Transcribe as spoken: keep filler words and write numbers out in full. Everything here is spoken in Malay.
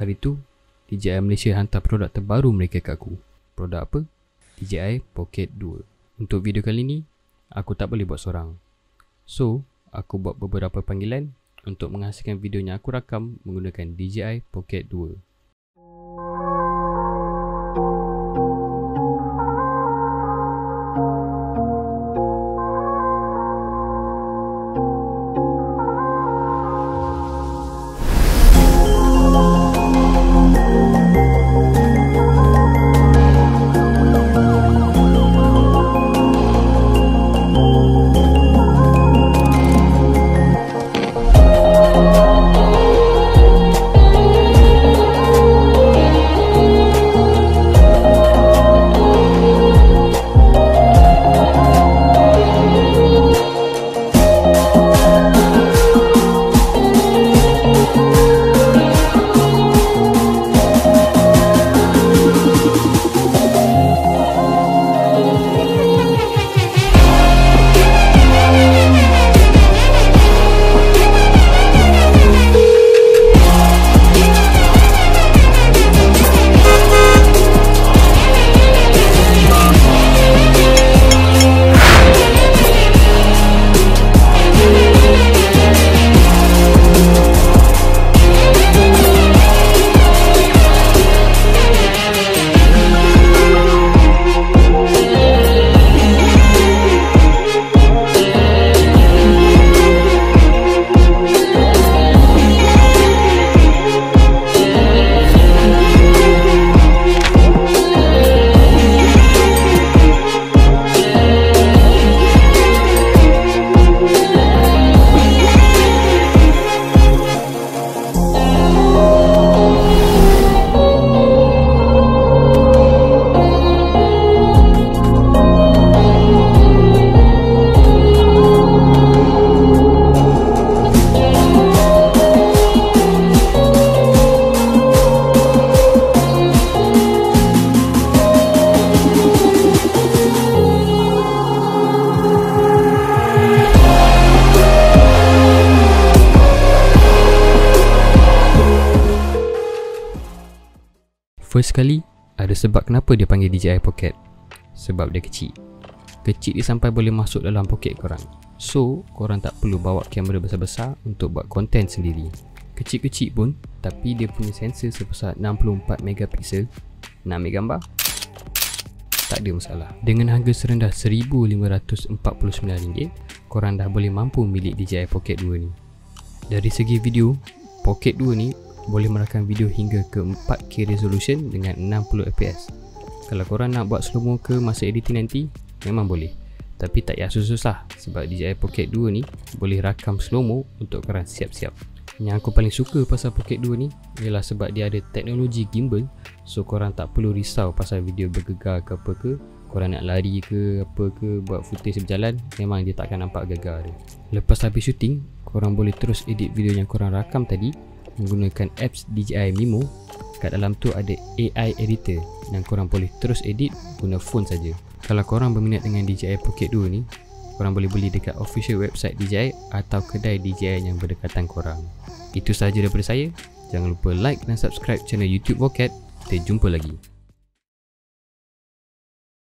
Hari tu, D J I Malaysia hantar produk terbaru mereka kat aku. Produk apa? D J I Pocket dua. Untuk video kali ni, aku tak boleh buat seorang. So, aku buat beberapa panggilan untuk menghasilkan video yang aku rakam menggunakan D J I Pocket dua. First kali, ada sebab kenapa dia panggil D J I Pocket. Sebab dia kecil. Kecil dia sampai boleh masuk dalam poket korang. So, korang tak perlu bawa kamera besar-besar untuk buat konten sendiri. Kecil-kecil pun, tapi dia punya sensor sebesar enam puluh empat megapiksel. Nak ambil gambar? Tak ada masalah. Dengan harga serendah seribu lima ratus empat puluh sembilan ringgit, korang dah boleh mampu milik D J I Pocket dua ni. Dari segi video, Pocket dua ni boleh merakam video hingga ke empat K resolution dengan enam puluh F P S. Kalau korang nak buat slow-mo ke masa editing nanti, memang boleh. Tapi tak payah susah-susah sebab D J I Pocket dua ni boleh rakam slow-mo untuk korang siap-siap. Yang aku paling suka pasal Pocket dua ni ialah sebab dia ada teknologi gimbal. So korang tak perlu risau pasal video bergegar ke apa ke. Korang nak lari ke apa ke, buat footage berjalan, memang dia takkan nampak gegar dia. Lepas habis syuting, korang boleh terus edit video yang korang rakam tadi menggunakan apps D J I Mimo. Kat dalam tu ada A I editor dan korang boleh terus edit guna phone saja. Kalau korang berminat dengan D J I Pocket dua ni, korang boleh beli dekat official website D J I atau kedai D J I yang berdekatan korang. Itu sahaja daripada saya. Jangan lupa like dan subscribe channel YouTube Pocket. Kita jumpa lagi.